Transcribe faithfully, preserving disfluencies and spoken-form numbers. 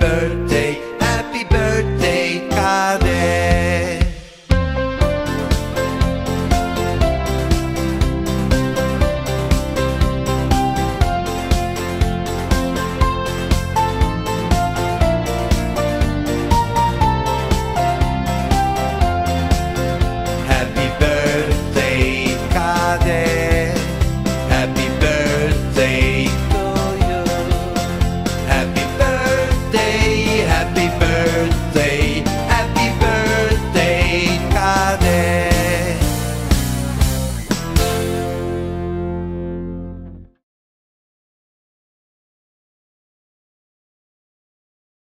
bird.